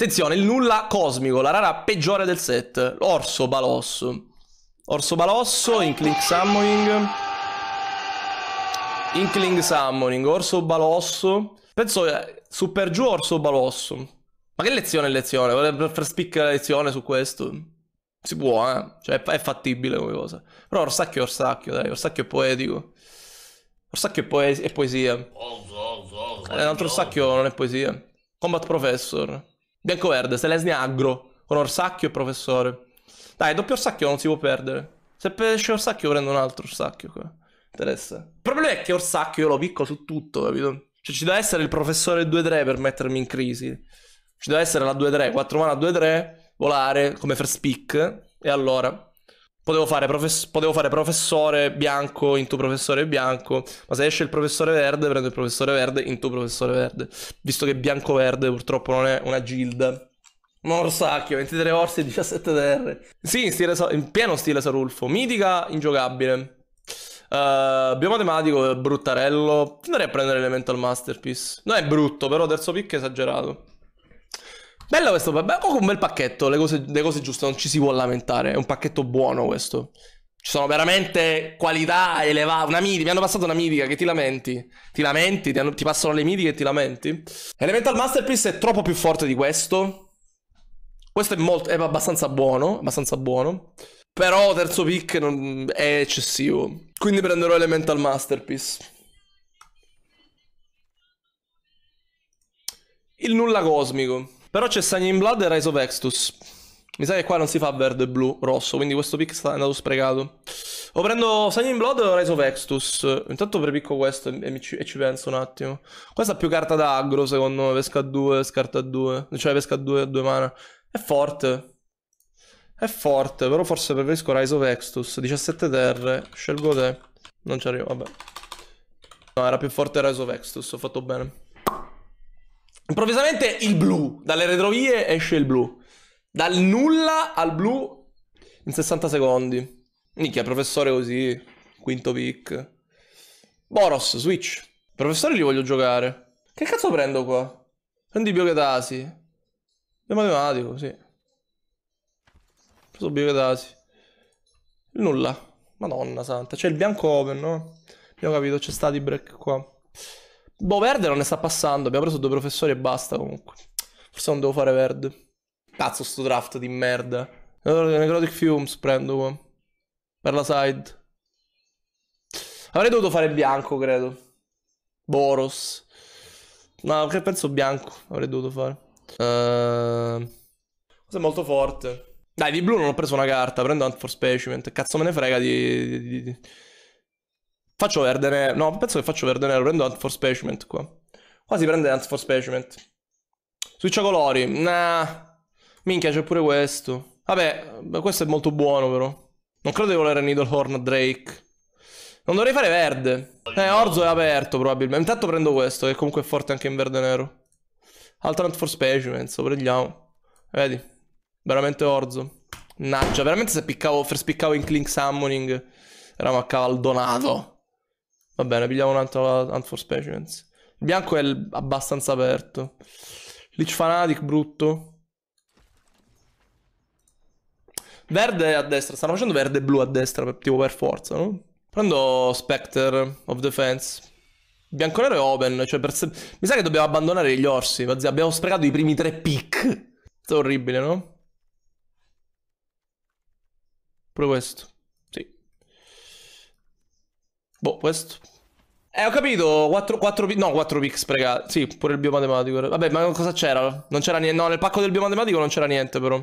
Attenzione, il nulla cosmico, la rara peggiore del set. Orso Balosso. Orso Balosso, Inkling Summoning. Inkling Summoning, Orso Balosso. Penso super giù Orso Balosso. Ma che lezione è lezione? Vorrei far spiccare la lezione su questo. Si può, eh? Cioè è fattibile come cosa. Però Orsacchio è Orsacchio, dai. Orsacchio è poetico. Orsacchio è poesia. L'altro Orsacchio non è poesia. Combat Professor. Bianco-verde, Selesnya aggro, con Orsacchio e Professore. Dai, doppio Orsacchio non si può perdere. Se esce Orsacchio prendo un altro Orsacchio qua. Interessa. Il problema è che Orsacchio io lo picco su tutto, capito? Cioè ci deve essere il Professore 2-3 per mettermi in crisi. Ci deve essere la 2-3, 4 mana 2-3, volare come first pick. E allora... Potevo fare Professore bianco in tuo Professore bianco, ma se esce il Professore verde prendo il Professore verde in tuo Professore verde, visto che bianco-verde purtroppo non è una gilda. Non lo sacchio, 23 orsi e 17 terre. Sì, in pieno stile Sarulfo. Mitica, ingiocabile. Biomatematico, bruttarello. Andrei a prendere Elemental Masterpiece. Non è brutto, però terzo pick è esagerato. Bello questo, comunque un bel pacchetto, le cose giuste, non ci si può lamentare, è un pacchetto buono questo. Ci sono veramente qualità elevate, una mitica, mi hanno passato una mitica, che ti lamenti? Ti lamenti? Ti passano le mitiche e ti lamenti? Elemental Masterpiece è troppo più forte di questo. Questo è abbastanza buono, Però terzo pick è eccessivo, quindi prenderò Elemental Masterpiece. Il nulla cosmico. Però c'è Signing Blood e Rise of Extus. Mi sa che qua non si fa verde e blu, rosso, quindi questo pick è andato sprecato. O prendo Signing Blood o Rise of Extus. Intanto prepicco questo e ci penso un attimo. Questa ha più carta da aggro, secondo me. Pesca 2, scarta 2. Cioè pesca 2 a 2 mana. È forte. È forte, però forse preferisco Rise of Extus. 17 terre, scelgo te. Non ci arrivo, vabbè. No, era più forte Rise of Extus, ho fatto bene. Improvvisamente il blu, dalle retrovie esce il blu. Dal nulla al blu in 60 secondi. Minchia, Professore così, quinto pick. Boros, switch. Professore li voglio giocare. Che cazzo prendo qua? Prendi Biogetasi. Biomatematico, sì. Ho preso Biogetasi. Il nulla. Madonna santa, c'è il bianco open, no? Abbiamo capito, c'è stati break qua. Boh, verde non ne sta passando, abbiamo preso due professori e basta comunque. Forse non devo fare verde. Cazzo sto draft di merda. Allora Necrotic Fumes prendo qua. Per la side. Avrei dovuto fare bianco, credo. Boros. No, che penso bianco avrei dovuto fare. Questo è molto forte. Dai, di blu non ho preso una carta, prendo Hunt for Specimens. Cazzo me ne frega di... Faccio verde nero. No, penso che faccio verde nero. Prendo Hunt for Specimens qua. Qua si prende Hunt for Specimens. Switch a colori. Nah. Minchia, c'è pure questo. Vabbè, questo è molto buono però. Non credo di volere Needlethorn Drake. Non dovrei fare verde. Orzo è aperto probabilmente. Intanto prendo questo, che comunque è forte anche in verde nero. Altro Hunt for Specimens. Lo prendiamo. Vedi? Veramente Orzo. Naccia, veramente se piccavo, Inkling Summoning eravamo accavalldonato. Va bene, pigliamo un altro Hunt for Specimens. Il bianco è abbastanza aperto. Lich Fanatic, brutto. Verde a destra. Stanno facendo verde e blu a destra, tipo per forza, no? Prendo Spectre of Defense. Bianco-nero è open, cioè per... Mi sa che dobbiamo abbandonare gli orsi. Abbiamo sprecato i primi 3 pick. È orribile, no? Pure questo. Boh, questo. Ho capito, 4 pick sprecati. Sì, pure il biomatematico. Vabbè, ma cosa c'era? Non c'era niente. No, nel pacco del biomatematico non c'era niente, però.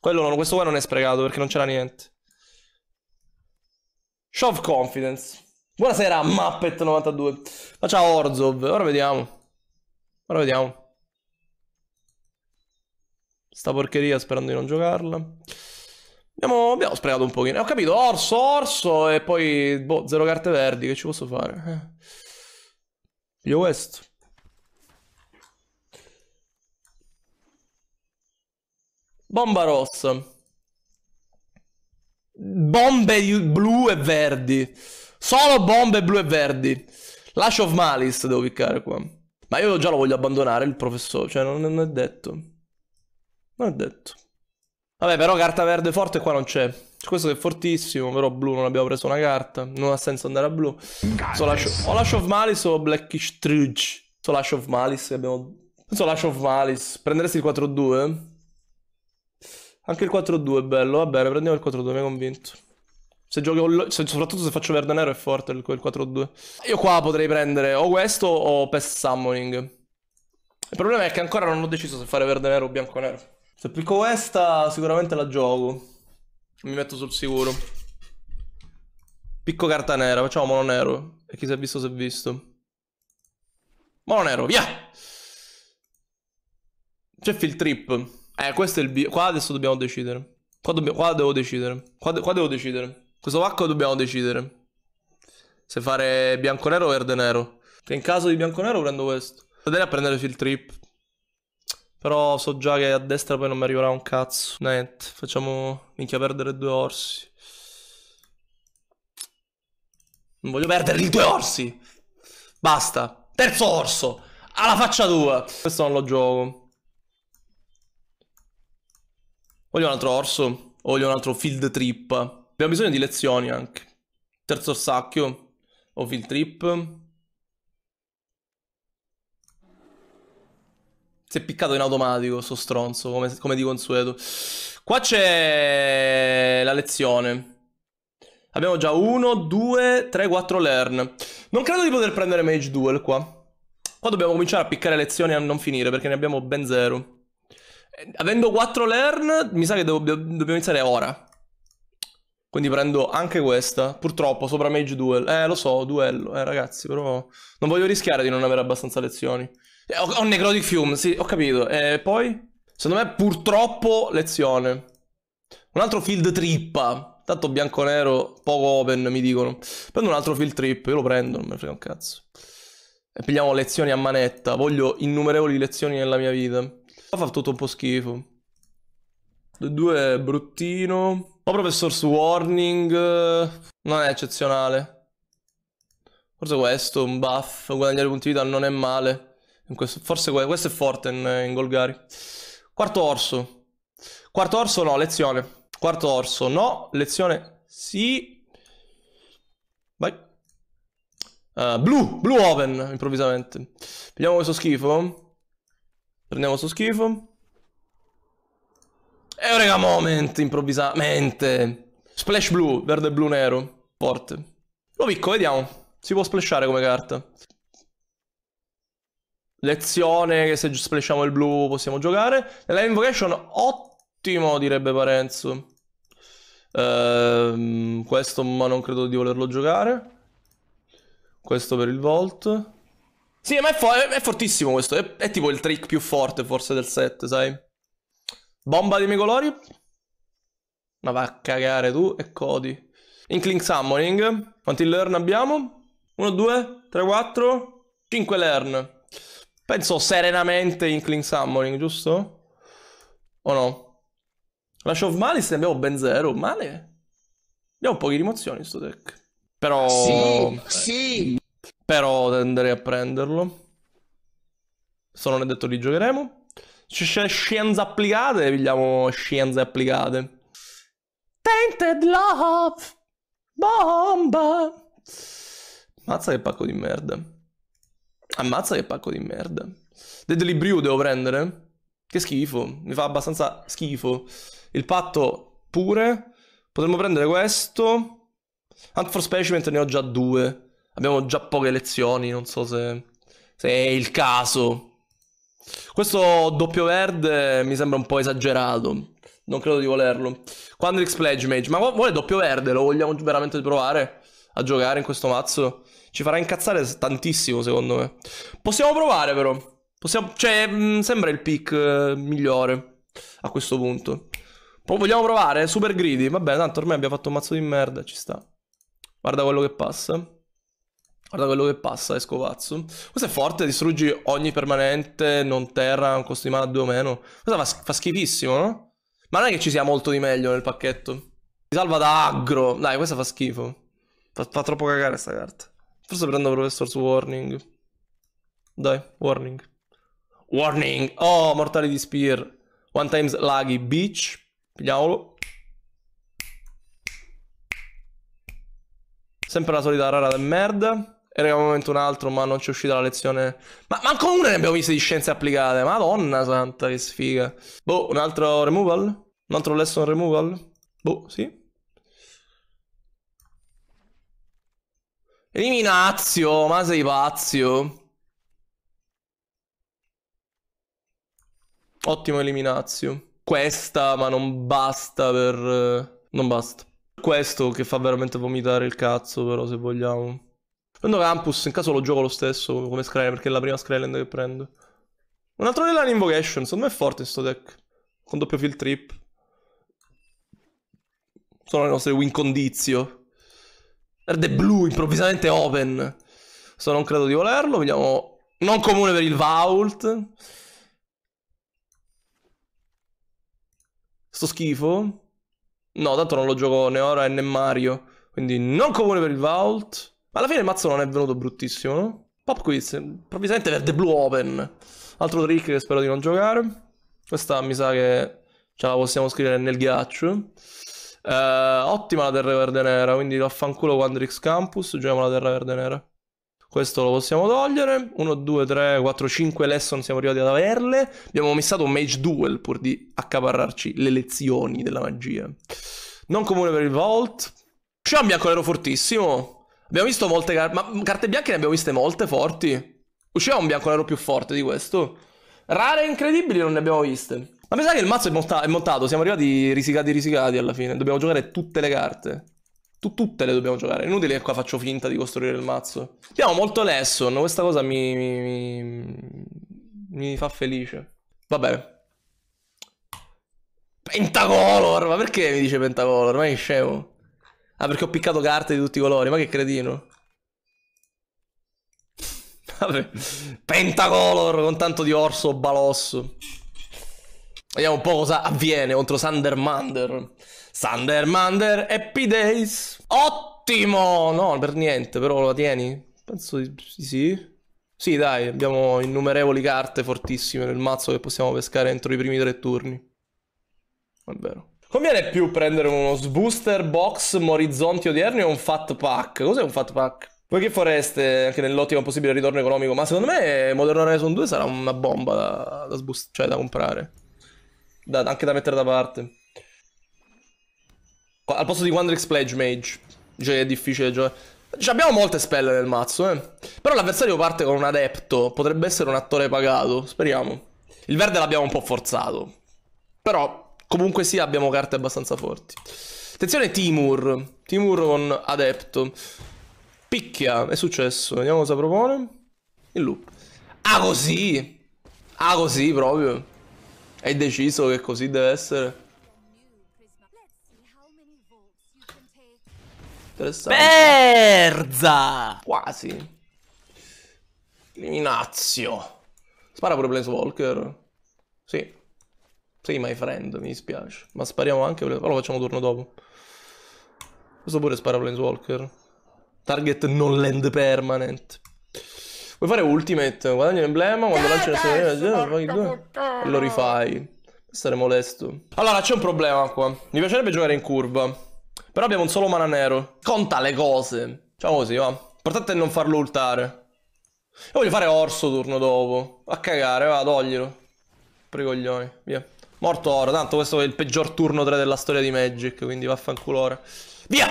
Questo qua non è sprecato, perché non c'era niente. Show Confidence. Buonasera, Muppet92. Faccia Orzov. Ora vediamo. Sta porcheria, sperando di non giocarla. Abbiamo sprecato un pochino. Ho capito, orso e poi, boh, 0 carte verdi, che ci posso fare? Io questo. Bomba rossa. Bombe blu e verdi. Solo bombe blu e verdi. Lash of Malice devo piccare qua. Ma io già lo voglio abbandonare il professore, cioè non è detto. Non è detto. Vabbè, però carta verde forte qua non c'è. Questo che è fortissimo, però blu non abbiamo preso una carta. Non ha senso andare a blu. O Lash of Malice o Blackish Trudge. So Lash of Malice, abbiamo... penso Lash of Malice. Prenderesti il 4-2? Anche il 4-2 è bello. Va bene, prendiamo il 4-2, mi ha convinto. Se gioco, soprattutto se faccio verde nero è forte il 4-2. Io qua potrei prendere o questo o Pest Summoning. Il problema è che ancora non ho deciso se fare verde nero o bianco nero. Se applico questa sicuramente la gioco. Mi metto sul sicuro. Picco carta nera, facciamo mono nero. E chi si è visto si è visto. Mono nero, via! C'è Field Trip. Questo è il bio. Qua adesso dobbiamo decidere. Qua devo decidere. Qua devo decidere. Questo pacco dobbiamo decidere. Se fare bianco-nero o verde-nero. Che in caso di bianco-nero prendo questo. Vedere a prendere Field Trip. Però so già che a destra poi non mi arriverà un cazzo. Niente. Facciamo... minchia, perdere due orsi. Non voglio perdere i due orsi. Basta. Terzo orso. Alla faccia tua. Questo non lo gioco. Voglio un altro orso, voglio un altro Field Trip. Abbiamo bisogno di lezioni anche. Terzo orsacchio o Field Trip. Si è piccato in automatico sto stronzo, come di consueto. Qua c'è la lezione. Abbiamo già 1, 2, 3, 4 learn. Non credo di poter prendere Mage Duel qua. Qua dobbiamo cominciare a piccare lezioni a non finire perché ne abbiamo ben 0. Avendo 4 learn, mi sa che dobbiamo iniziare ora. Quindi prendo anche questa. Purtroppo, sopra Mage Duel. Lo so, duello. Ragazzi, però... non voglio rischiare di non avere abbastanza lezioni. Ho Necrotic Fumes, sì, ho capito. Poi? Secondo me, purtroppo, lezione. Un altro Field Trip. Tanto bianco-nero, poco open, mi dicono. Prendo un altro Field Trip. Io lo prendo, non me ne frega un cazzo. E pigliamo lezioni a manetta. Voglio innumerevoli lezioni nella mia vita. Fa tutto un po' schifo. 2 bruttino. O Professor's Warning. Non è eccezionale. Forse questo, un buff. Guadagnare punti vita non è male. Forse questo è forte in Golgari. Quarto orso. Quarto orso no, lezione. Quarto orso no, lezione sì. Vai. Blu, blu open improvvisamente. Vediamo questo schifo. Prendiamo sto schifo. Eureka moment, improvvisamente. Splash blu, verde blu nero. Forte. Lo picco, vediamo. Si può splashare come carta. Lezione che se splashiamo il blu possiamo giocare. Nella invocation, ottimo direbbe Parenzo. Questo ma non credo di volerlo giocare. Questo per il Volt. Sì, ma è fortissimo questo, è tipo il trick più forte forse del set, sai? Bomba dei miei colori? Ma va a cagare tu e Cody. Inkling Summoning. Quanti learn abbiamo? 1, 2, 3, 4, 5 learn. Penso serenamente Inkling Summoning, giusto? O no? Lash of Malice ne abbiamo ben 0, male? Abbiamo poche rimozioni in sto deck. Però... sì, sì! Però andrei a prenderlo. Se non è detto li giocheremo. C'è scienze applicate. Pigliamo scienze applicate. Tainted Love. Bomba. Ammazza che pacco di merda. Ammazza che pacco di merda. Deadly Brew devo prendere? Che schifo. Mi fa abbastanza schifo. Il patto pure. Potremmo prendere questo. Hunt for Specimens ne ho già 2. Abbiamo già poche lezioni, non so se è il caso. Questo doppio verde mi sembra un po' esagerato. Non credo di volerlo. Quandrix Pledgemage. Ma vuole doppio verde? Lo vogliamo veramente provare a giocare in questo mazzo? Ci farà incazzare tantissimo, secondo me. Possiamo provare, però. Sembra il pick migliore a questo punto. Vogliamo provare? Super greedy. Vabbè, tanto ormai abbiamo fatto un mazzo di merda, ci sta. Guarda quello che passa. Guarda quello che passa, è scovazzo. Questo è forte, distruggi ogni permanente, non terra, un costo di mana 2 o meno. Questo fa schifissimo, no? Ma non è che ci sia molto di meglio nel pacchetto. Si salva da aggro. Dai, questa fa schifo. Fa troppo cagare sta carta. Forse prendo Professor's Warning. Dai, Warning. Warning! Oh, mortali di Spear. One times laghi bitch. Pigliamolo. Sempre la solita rara del merda. E regalo un momento un altro, ma non ci è uscita la lezione. Ma ancora una ne abbiamo viste di scienze applicate. Madonna santa, che sfiga. Boh, un altro removal? Un altro lesson removal? Boh, sì. Eliminazio, ma sei pazzo. Ottimo eliminazio. Questa, ma non basta per... non basta. Questo che fa veramente vomitare il cazzo, però, se vogliamo. Prendo Campus, in caso lo gioco lo stesso come Skryland, perché è la prima Skryland che prendo. Un altro della Invocation, secondo me è forte in sto deck. Con doppio field trip. Sono le nostre win condizio. Verde blu, improvvisamente open. So non credo di volerlo, vediamo... non comune per il Vault. Sto schifo. No, tanto non lo gioco né ora né Mario. Quindi non comune per il Vault. Ma alla fine il mazzo non è venuto bruttissimo, no? Pop Quiz, improvvisamente verde blu open. Altro trick che spero di non giocare. Questa mi sa che ce la possiamo scrivere nel ghiaccio. Ottima la terra verde nera, quindi l'affanculo Quandrix Campus, giochiamo la terra verde nera. Questo lo possiamo togliere. 1, 2, 3, 4, 5 lesson siamo arrivati ad averle. Abbiamo missato un Mage Duel pur di accaparrarci le lezioni della magia. Non comune per il Vault. Sciam bianco nero fortissimo. Abbiamo visto molte carte, ma carte bianche ne abbiamo viste molte forti. Usciva un bianco nero più forte di questo. Rare e incredibili non ne abbiamo viste. Ma mi sa che il mazzo è montato, siamo arrivati risicati alla fine. Dobbiamo giocare tutte le carte. Tutte le dobbiamo giocare. È inutile che qua faccio finta di costruire il mazzo. Abbiamo molto lesson. Questa cosa mi fa felice. Va bene. Pentacolor. Ma perché mi dice Pentacolor? Ma che scemo. Ah, perché ho piccato carte di tutti i colori. Ma che cretino. Vabbè. Pentacolor con tanto di Orso Balosso. Vediamo un po' cosa avviene contro Sandermander. Sandermander, Happy Days. Ottimo! No, per niente, però la tieni? Penso di sì. Sì, dai, abbiamo innumerevoli carte fortissime nel mazzo che possiamo pescare entro i primi 3 turni. È vero. Conviene più prendere uno Sbooster Box, Orizzonti Odierni o un Fat Pack? Cos'è un Fat Pack? Poi che foreste, anche nell'ottima possibile ritorno economico, ma secondo me Modern Horizon 2 sarà una bomba da cioè da comprare. Anche da mettere da parte. Al posto di Quandrix Pledgemage. Cioè è difficile giocare. Abbiamo molte spelle nel mazzo, eh. Però l'avversario parte con un adepto. Potrebbe essere un attore pagato. Speriamo. Il verde l'abbiamo un po' forzato. Però comunque sì, abbiamo carte abbastanza forti. Attenzione Timur. Timur con adepto. Picchia. È successo. Vediamo cosa propone. Il loop. Ah così. Ah così proprio. È deciso che così deve essere. Perza! Quasi. Eliminazio. Spara pure Planeswalker. Sì. Sì, my friend, mi dispiace. Ma spariamo anche... allora lo facciamo turno dopo. Questo pure spara Planeswalker. Target non land permanent. Vuoi fare ultimate? Guadagni l'emblema, quando lanci la serie e lo rifai. Sarei molesto. Allora, c'è un problema qua. Mi piacerebbe giocare in curva. Però abbiamo un solo mana nero. Conta le cose. Diciamo così, va. L'importante è non farlo ultare. Io voglio fare Orso turno dopo. A cagare, va, toglilo. Per i coglioni, via. Morto oro, tanto questo è il peggior turno 3 della storia di Magic, quindi vaffanculo ora. Via!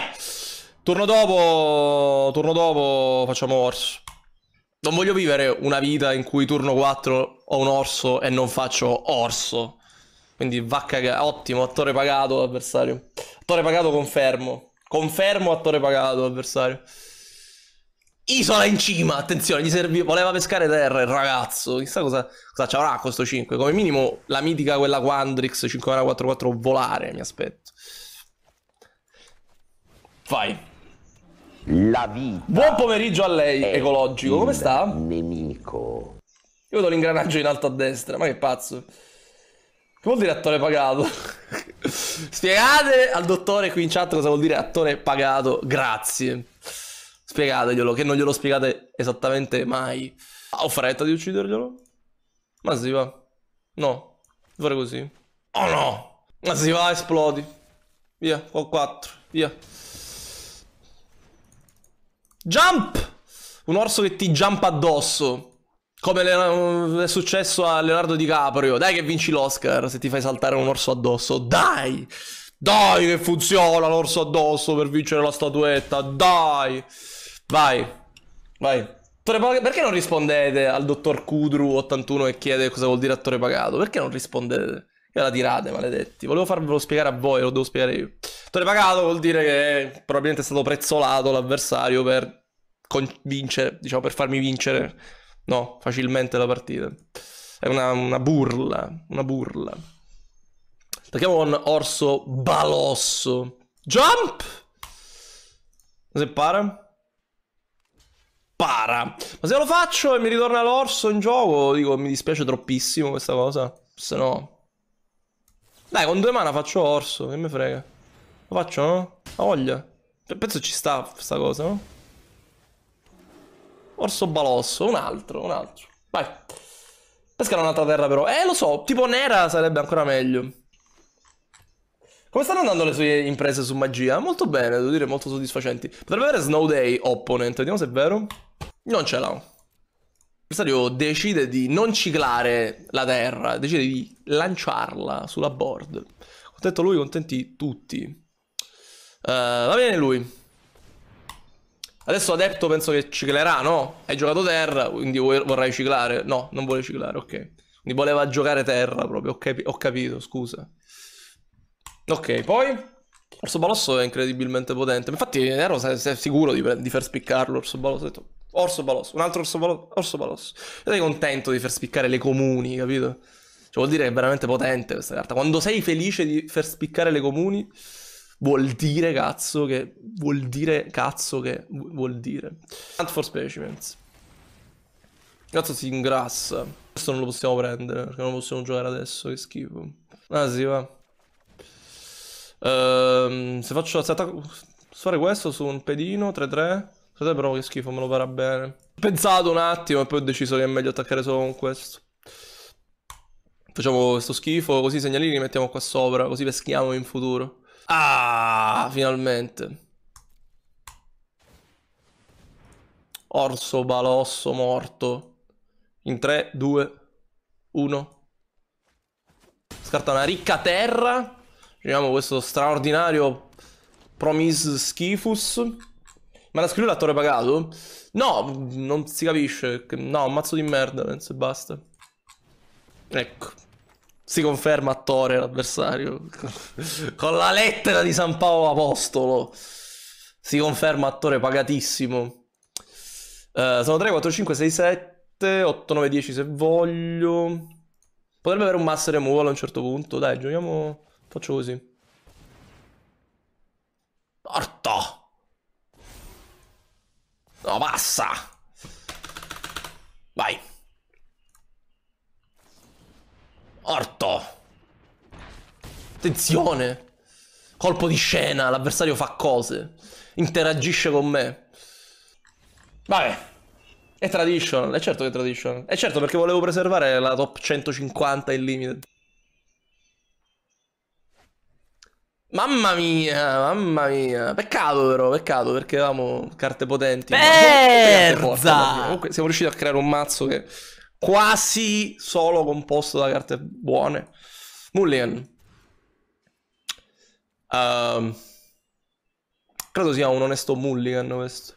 Turno dopo facciamo Orso. Non voglio vivere una vita in cui turno 4 ho un Orso e non faccio Orso. Quindi va a cagare. Ottimo, attore pagato avversario. Attore pagato confermo. Confermo attore pagato avversario. Isola in cima, attenzione, gli serviva. Voleva pescare terra il ragazzo. Chissà cosa c'avrà questo 5. Come minimo la mitica quella Quandrix 544 volare, mi aspetto. Vai. La vita. Buon pomeriggio a lei, ecologico. Come sta? Nemico. Io vedo l'ingranaggio in alto a destra, ma che pazzo. Che vuol dire attore pagato? Spiegate al dottore qui in chat cosa vuol dire attore pagato, grazie. Spiegateglielo, che non glielo spiegate esattamente mai. Ho fretta di ucciderglielo? Ma si va. No, fare così. Oh no! Ma si va, esplodi. Via, ho 4. Via. Jump! Un orso che ti jumpa addosso. Come è successo a Leonardo DiCaprio. Dai che vinci l'Oscar se ti fai saltare un orso addosso. Dai! Dai che funziona l'orso addosso per vincere la statuetta. Dai! Vai. Vai. Perché non rispondete al dottor Kudru81 che chiede cosa vuol dire attore pagato? Perché non rispondete? Che la tirate, maledetti. Volevo farvelo spiegare a voi, lo devo spiegare io. Attore pagato vuol dire che probabilmente è stato prezzolato l'avversario per vincere, diciamo, per farmi vincere, no, facilmente la partita. È una burla, una burla. Attacchiamo con Orso Balosso. Jump! Se para? Para. Ma se lo faccio e mi ritorna l'orso in gioco, dico, mi dispiace troppissimo questa cosa. Se no, dai, con 2 mana faccio orso, che me frega. Lo faccio, no? La voglia. Penso ci sta questa cosa, no? Orso Balosso, un altro. Vai. Pescare un'altra terra però. Lo so, tipo nera sarebbe ancora meglio. Come stanno andando le sue imprese su magia? Molto bene, devo dire, molto soddisfacenti. Potrebbe avere Snow Day Opponent, vediamo se è vero. Non ce l'ha. L'avversario decide di non ciclare la terra, decide di lanciarla sulla board. Contento lui, contenti tutti. Va bene lui. Adesso Adepto penso che ciclerà, no? Hai giocato terra, quindi vorrai ciclare. No, non vuole ciclare, ok. Quindi voleva giocare terra proprio, ho capito, scusa. Ok, poi... Orso Balosso è incredibilmente potente. Infatti ero sicuro di far spiccarlo Orso Balosso. Ho detto, Orso Balosso, un altro Orso Balosso. Orso Balosso. Sei contento di far spiccare le comuni, capito? Cioè vuol dire che è veramente potente questa carta. Quando sei felice di far spiccare le comuni... Vuol dire. Hunt for Specimens. Cazzo si ingrassa. Questo non lo possiamo prendere, perché non lo possiamo giocare adesso, che schifo. Ah si va. Se fare questo su un pedino, 3-3. Però che schifo, me lo farà bene. Ho pensato un attimo e poi ho deciso che è meglio attaccare solo con questo. Facciamo questo schifo, così i segnalini li mettiamo qua sopra, così peschiamo in futuro. Ah, finalmente. Orso Balosso morto. In 3, 2, 1. Scarta una ricca terra. Vediamo questo straordinario Promise Schifus. Ma la scrive l'attore pagato? No, non si capisce. No, un mazzo di merda, penso e basta. Ecco. Si conferma attore l'avversario. Con la lettera di San Paolo Apostolo. Si conferma attore pagatissimo. Sono 3, 4, 5, 6, 7, 8, 9, 10 se voglio. Potrebbe avere un master removal a un certo punto. Dai, giochiamo... Faccio così. Morto! No, passa! Vai! Orto. Attenzione. Colpo di scena. L'avversario fa cose. Interagisce con me. Vabbè. È tradition. È certo che è tradition. È certo perché volevo preservare la top 150 Unlimited. Mamma mia. Mamma mia. Peccato però. Peccato perché avevamo carte potenti. Perza. Comunque siamo riusciti a creare un mazzo che... quasi solo composto da carte buone. Mulligan. Credo sia un onesto mulligan questo.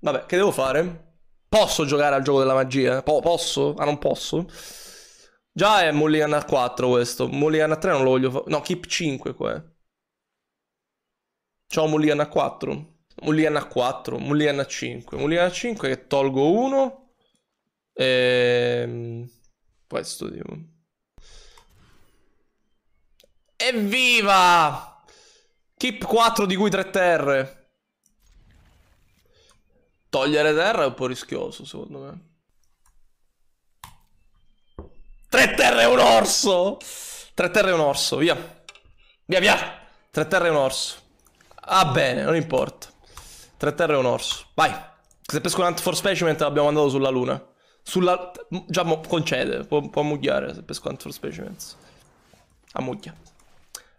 Vabbè, che devo fare? Posso giocare al gioco della magia? Posso? Ah, non posso? Già è mulligan a 4 questo. Mulligan a 3 non lo voglio fare. No, keep 5 qua. C'ho mulligan a 4. Mulligan a 4. Mulligan a 5. Mulligan a 5 che tolgo 1. Questo tipo. Evviva! Keep 4 di cui 3 terre. Togliere terra è un po' rischioso secondo me. 3 terre e un orso! 3 terre e un orso, via. Via via! 3 terre e un orso. Ah bene, non importa. 3 terre e un orso. Vai! Se pesco un Hunt for Specimen l'abbiamo mandato sulla luna. Già concede, può mugghiare se pesco Hunt for Specimens. Ammuglia.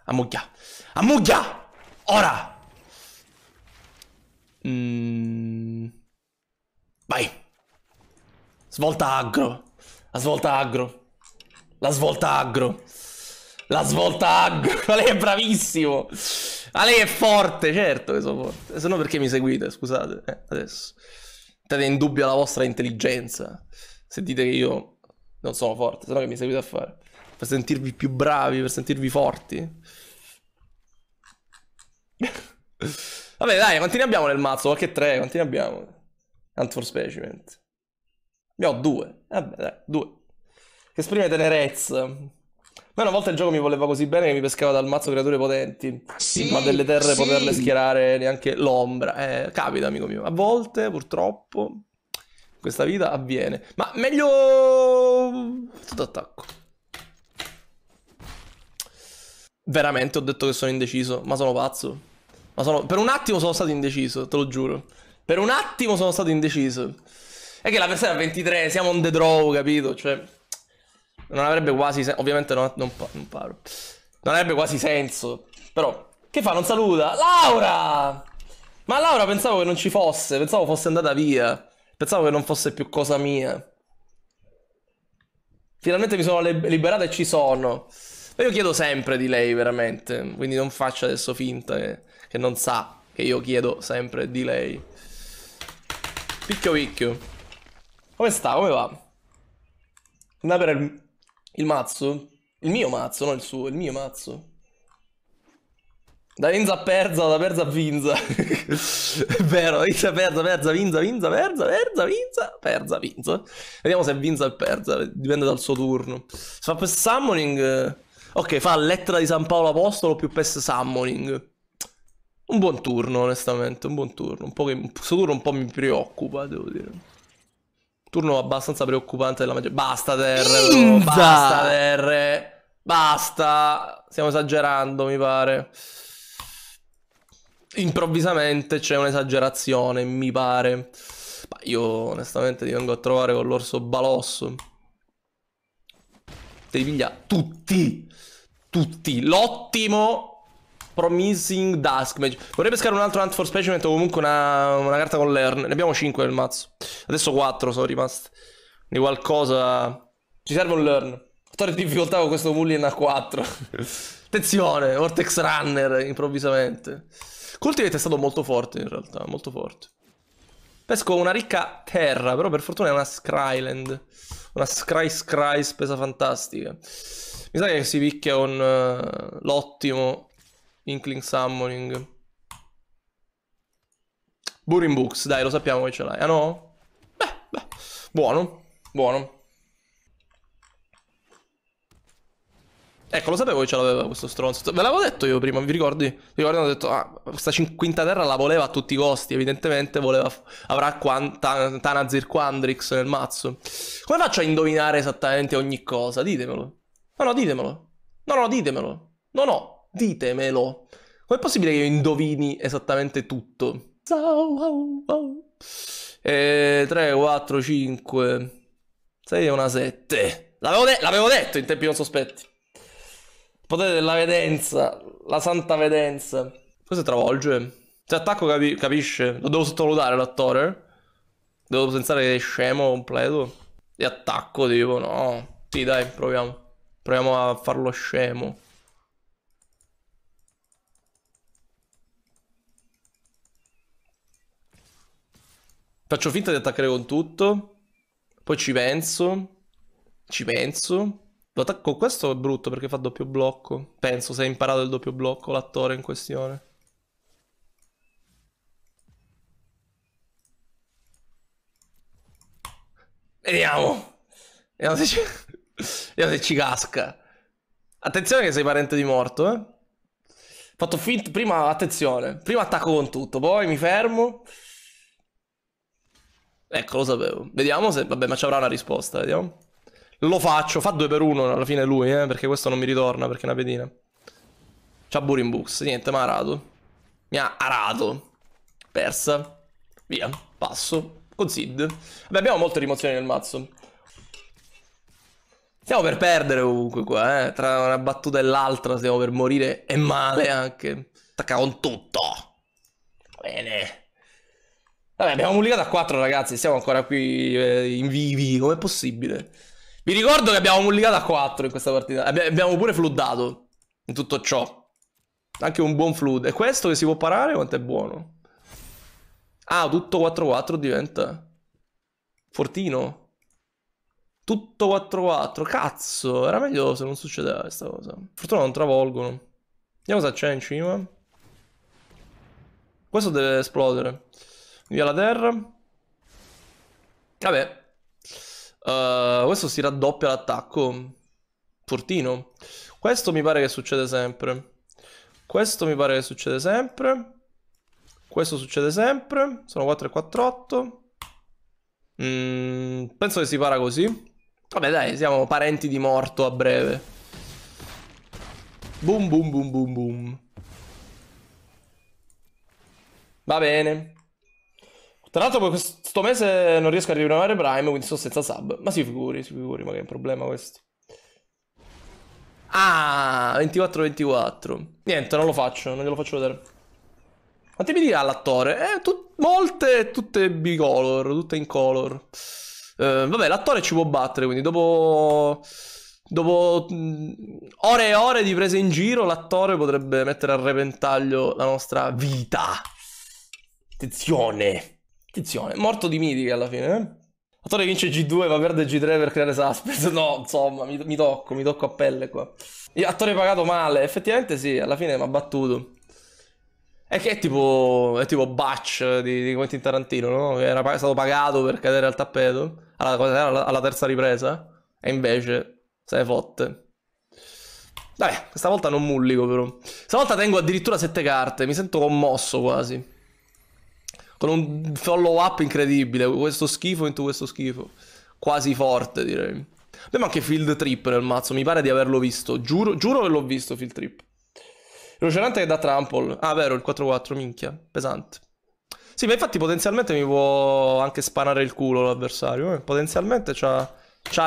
Ammuglia. Ammuglia! Ora! Vai! Svolta aggro. La svolta aggro. La svolta aggro. La svolta aggro. Ma lei è bravissimo. Ma lei è forte, certo che sono forte. Se no perché mi seguite, scusate. Adesso. Mettete in dubbio la vostra intelligenza. Se dite che io non sono forte, se no che mi seguite a fare? Per sentirvi più bravi, per sentirvi forti. Vabbè dai, quanti ne abbiamo nel mazzo? Qualche tre, quanti ne abbiamo? Hunt for Specimens. Abbiamo due. Vabbè dai, due. Che esprime tenerezza. Ma una volta il gioco mi voleva così bene che mi pescava dal mazzo creature potenti. Sì, ma delle terre sì. Poterle schierare neanche l'ombra. Capita, amico mio. A volte, purtroppo, questa vita avviene. Ma meglio... tutto attacco. Veramente ho detto che sono indeciso. Ma sono pazzo. Ma sono... per un attimo sono stato indeciso, te lo giuro. Per un attimo sono stato indeciso. È che la persona è 23, siamo on the draw, capito? Cioè... non avrebbe quasi senso. Ovviamente non paro. Non avrebbe quasi senso. Però che fa? Non saluta Laura. Ma Laura pensavo che non ci fosse. Pensavo fosse andata via. Pensavo che non fosse più cosa mia. Finalmente mi sono liberata e ci sono. Ma io chiedo sempre di lei veramente. Quindi non faccia adesso finta che non sa che io chiedo sempre di lei. Picchio picchio. Come sta? Come va? Andiamo per il mazzo? Il mio mazzo, non il suo, il mio mazzo. Da Vinza a Perza, da Perza a Vinza. È vero, Vinza, Perza, Perza, Vinza, Vinza, Perza, Perza, Vinza, Perza, Vinza. Vediamo se è Vinza o Perza, dipende dal suo turno. Se fa Pest Summoning... ok, fa Lettera di San Paolo Apostolo più Pest Summoning. Un buon turno, onestamente, un buon turno. Un po' che questo turno un po' mi preoccupa, devo dire. Turno abbastanza preoccupante della magia. Basta terre, basta terre. Basta. Stiamo esagerando, mi pare. Improvvisamente c'è un'esagerazione, mi pare. Ma io onestamente ti vengo a trovare con l'orso balosso. Devi pigliare tutti. Tutti. L'ottimo Promising Dusk Mage. Vorrei pescare un altro Hunt for Specimen o comunque una carta con Learn. Ne abbiamo 5 nel mazzo. Adesso 4 sono rimaste. Quindi qualcosa... ci serve un Learn. Storia di difficoltà con questo Mulligan a 4. Attenzione, Vortex Runner improvvisamente. Cultivate è stato molto forte in realtà, molto forte. Pesco una ricca terra, però per fortuna è una Skryland. Una Skry spesa fantastica. Mi sa che si picchia con l'ottimo... Inkling Summoning. Burin Books, dai, lo sappiamo che ce l'hai. Ah no? Beh, buono, buono. Ecco, lo sapevo che ce l'aveva questo stronzo. Ve l'avevo detto io prima, vi ricordi? Ho detto, questa quinta terra la voleva a tutti i costi. Evidentemente voleva, avrà Tanazir Quandrix nel mazzo. Come faccio a indovinare esattamente ogni cosa? Ditemelo. No, no, ditemelo. No, no, ditemelo. No, no. Ditemelo. Com'è possibile che io indovini esattamente tutto? 3, 4, 5 6 e una 7. L'avevo detto in tempi non sospetti. Potere della vedenza. La santa vedenza. Cosa travolge? Se attacco capisce. Lo devo sottovalutare l'attore. Devo pensare che è scemo completo. E attacco tipo no. Sì dai proviamo. Proviamo a farlo scemo. Faccio finta di attaccare con tutto. Poi ci penso. Ci penso. Lo attacco. Questo è brutto perché fa doppio blocco. Penso se ha imparato il doppio blocco l'attore in questione. Vediamo. Vediamo se ci casca. Attenzione che sei parente di morto, eh. Fatto finta. Prima attenzione. Prima attacco con tutto. Poi mi fermo. Ecco, lo sapevo. Vediamo se... vabbè, ma ci avrà una risposta, vediamo. Lo faccio, fa 2 per 1 alla fine lui, perché questo non mi ritorna, perché è una pedina. C'ha Burin Books, niente, ma ha arato. Mi ha arato. Persa. Via, passo. Consid. Vabbè, abbiamo molte rimozioni nel mazzo. Stiamo per perdere ovunque qua, eh. Tra una battuta e l'altra stiamo per morire, e male anche. Attacca con tutto. Bene. Vabbè, abbiamo mullicato a 4, ragazzi. Siamo ancora qui in vivi. Com'è possibile? Vi ricordo che abbiamo mullicato a 4 in questa partita. Abbiamo pure floodato in tutto ciò. Anche un buon flood. E questo che si può parare quanto è buono. Ah, tutto 4-4 diventa fortino. Tutto 4-4. Cazzo, era meglio se non succedeva questa cosa. Fortuna non travolgono. Vediamo se c'è in cima. Questo deve esplodere. Via la terra. Vabbè. Questo si raddoppia l'attacco. Fortino. Questo mi pare che succede sempre. Questo mi pare che succede sempre. Questo succede sempre. Sono 4 e 4, 8. Penso che si para così. Vabbè dai, siamo parenti di morto a breve. Boom boom boom boom boom. Va bene. Tra l'altro poi questo mese non riesco a rinnovare Prime, quindi sto senza sub. Ma si figuri, ma che è un problema questo. Ah, 24-24. Niente, non lo faccio, non glielo faccio vedere. Quanti mi dirà l'attore? Molte, tutte bicolor, tutte in color. Vabbè, l'attore ci può battere, quindi dopo ore e ore di prese in giro, l'attore potrebbe mettere a repentaglio la nostra vita. Attenzione, attenzione. Morto di mitiche alla fine, eh? L'attore vince G2, ma perde G3 per creare suspense. No, insomma, mi tocco a pelle qua. Attore pagato male. Effettivamente sì, alla fine mi ha battuto. È che è tipo Batch di Quentin Tarantino, no? Che era stato pagato per cadere al tappeto alla terza ripresa. E invece se ne fotte. Vabbè, questa volta non mullico però. Stavolta tengo addirittura 7 carte. Mi sento commosso quasi. Con un follow up incredibile. Questo schifo into questo schifo. Quasi forte, direi. Abbiamo anche Field Trip nel mazzo. Mi pare di averlo visto. Giuro che l'ho visto Field Trip. Lucerante che dà Trample. Ah, vero, il 4-4, minchia. Pesante. Sì, ma infatti potenzialmente mi può anche spanare il culo l'avversario, eh. Potenzialmente c'ha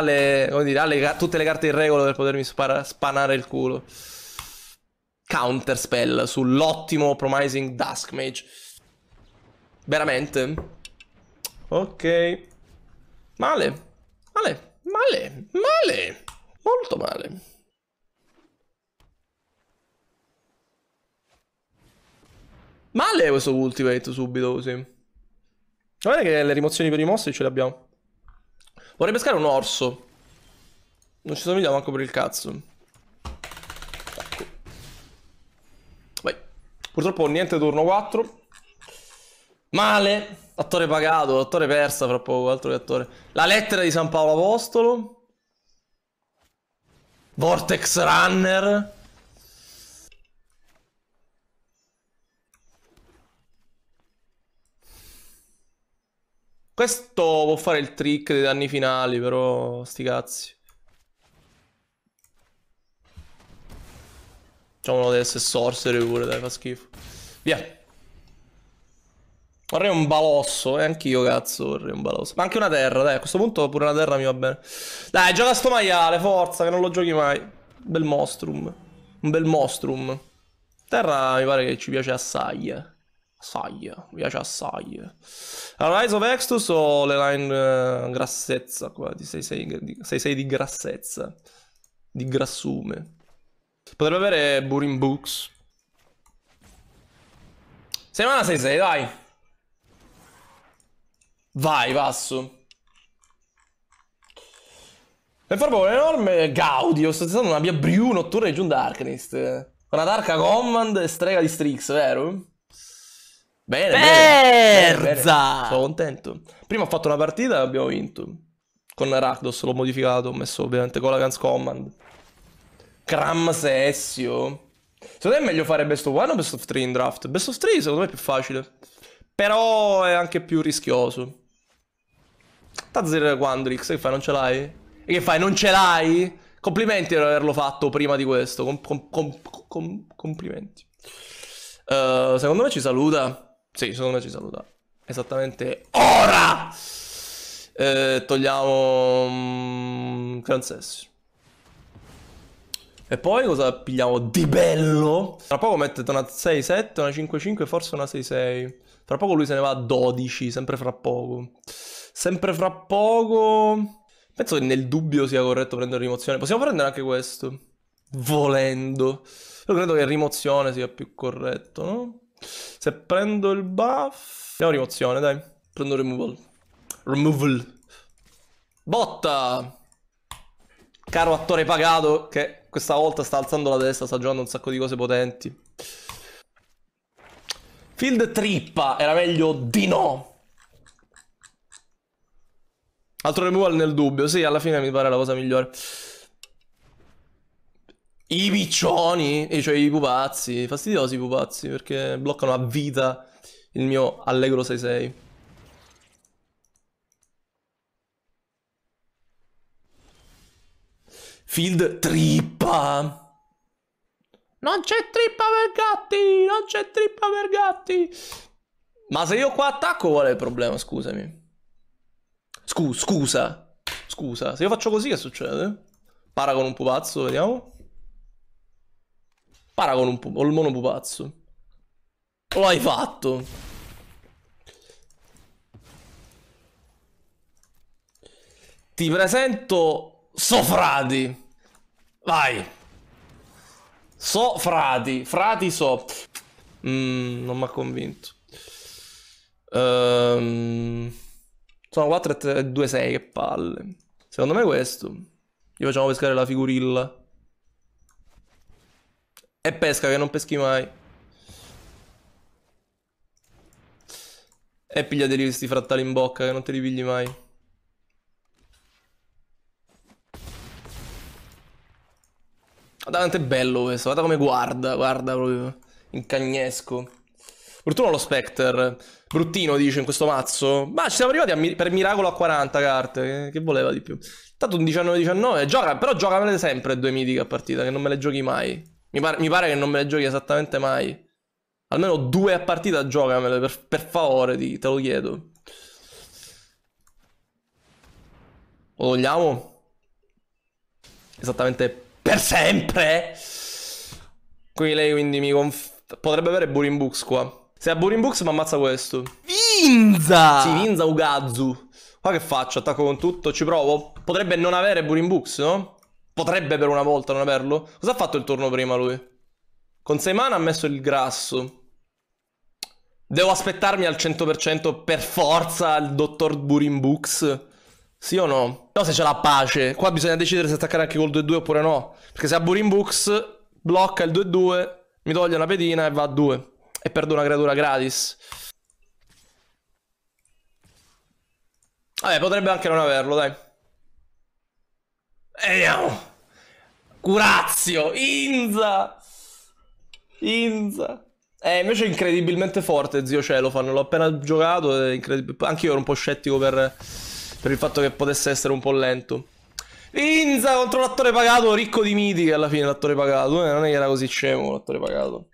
le, come dire, tutte le carte in regola per potermi spanare il culo. Counter spell sull'ottimo Promising Dusk Mage. Veramente? Ok. Male. Male. Male. Male. Molto male. Male questo cultivate subito così. Guarda che le rimozioni per i mostri ce le abbiamo. Vorrei pescare un orso. Non ci somigliamo manco per il cazzo. Ecco. Vai. Purtroppo niente turno 4. Male, attore pagato, attore persa fra poco, altro che attore. La lettera di San Paolo Apostolo. Vortex Runner. Questo può fare il trick dei danni finali, però sti cazzi. Facciamolo deve essere sorcery pure, dai, fa schifo. Via. Vorrei un balosso, anch'io cazzo vorrei un balosso. Ma anche una terra, dai, a questo punto pure una terra mi va bene. Dai, gioca sto maiale, forza, che non lo giochi mai. Bel mostrum. Un bel mostrum. Terra mi pare che ci piace assai. Assai, mi piace assai. Allora, Rise of Extus o le line grassezza qua, di 6-6 di grassezza. Di grassume. Potrebbe avere Burin Books. Semana 6-6, dai. Vai, passo. Per far paura enorme, Gaudio. Sto utilizzando una mia Brew notturna di June Darkness. Una Darka Command e strega di Strix, vero? Bene, bene. Sono contento. Prima ho fatto una partita e abbiamo vinto. Con Rakdos l'ho modificato, ho messo ovviamente Colaghan's Command. Cram Sessio. Secondo me è meglio fare Best of 1 o Best of 3 in draft? Best of 3 secondo me è più facile. Però è anche più rischioso. Tazzer Quandrix, che fai? Non ce l'hai? E che fai? Non ce l'hai? Complimenti per averlo fatto prima di questo. Complimenti. Secondo me ci saluta. Sì, secondo me ci saluta. Esattamente ora! Togliamo... Cransessi. E poi cosa pigliamo di bello? Tra poco mettete una 6-7, una 5-5 e forse una 6-6. Tra poco lui se ne va a 12, sempre fra poco. Sempre fra poco... Penso che nel dubbio sia corretto prendere rimozione. Possiamo prendere anche questo, volendo. Io credo che rimozione sia più corretto, no? Se prendo il buff... Andiamo rimozione, dai. Prendo removal. Removal. Botta! Caro attore pagato che questa volta sta alzando la testa, sta giocando un sacco di cose potenti. Field trippa, era meglio di no. Altro removal nel dubbio, sì, alla fine mi pare la cosa migliore. I piccioni, cioè i pupazzi, fastidiosi i pupazzi, perché bloccano a vita il mio allegro 6-6. Field trippa. Non c'è trippa per gatti, non c'è trippa per gatti. Ma se io qua attacco qual è il problema, scusami? Scusa, se io faccio così che succede? Para con un pupazzo, vediamo. Para con un pupazzo, o il monopupazzo. Lo hai fatto. Ti presento... Sofrati. Vai. Sofrati. Frati so. Non mi ha convinto. Sono 4 e 3, 2, 6. Che palle. Secondo me questo. Gli facciamo pescare la figurilla. E pesca che non peschi mai. E pigliati questi frattali in bocca che non te li pigli mai. Guardate quanto è bello questo, guarda come guarda, guarda proprio, incagnesco. Bruttino lo Spectre, bruttino dice in questo mazzo. Ma ci siamo arrivati a per miracolo a 40 carte, che voleva di più. Tanto un 19-19, gioca, però giocamele sempre due mitiche a partita, che non me le giochi mai. Mi pare che non me le giochi esattamente mai. Almeno due a partita giocamele, per favore, te lo chiedo. Lo vogliamo? Esattamente... Per sempre. Qui lei quindi mi potrebbe avere Burin Books qua. Se ha Burin Books mi ammazza questo. Vinza! Sì, Vinza Ugazu. Qua che faccio? Attacco con tutto? Ci provo? Potrebbe non avere Burin Books, no? Potrebbe per una volta non averlo. Cosa ha fatto il turno prima lui? Con 6 mana ha messo il grasso. Devo aspettarmi al 100% per forza il dottor Burin Books? Sì o no? No, se c'è la pace. Qua bisogna decidere se attaccare anche col 2-2 oppure no. Perché se ha Burin Books, blocca il 2-2, mi toglie una pedina e va a 2. E perdo una creatura gratis. Vabbè, potrebbe anche non averlo, dai. E andiamo. Curazio. Inza. Inza. Invece è incredibilmente forte, zio Celofan. L'ho appena giocato. Anche io ero un po' scettico per il fatto che potesse essere un po' lento. Inza contro l'attore pagato, ricco di mitiche alla fine l'attore pagato. Non è che era così scemo l'attore pagato.